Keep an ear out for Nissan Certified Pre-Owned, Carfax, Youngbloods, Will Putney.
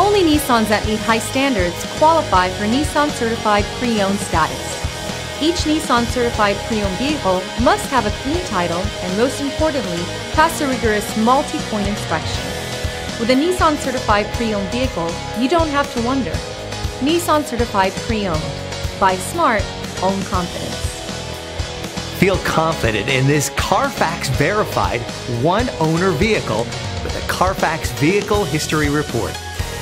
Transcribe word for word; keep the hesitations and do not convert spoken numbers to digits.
Only Nissans that meet high standards qualify for Nissan Certified Pre-Owned status. Each Nissan Certified Pre-Owned vehicle must have a clean title and, most importantly, pass a rigorous multi-point inspection. With a Nissan Certified Pre-Owned vehicle, you don't have to wonder. Nissan Certified Pre-Owned. Buy smart, own confidence. Feel confident in this Carfax verified one-owner vehicle with a Carfax Vehicle History Report.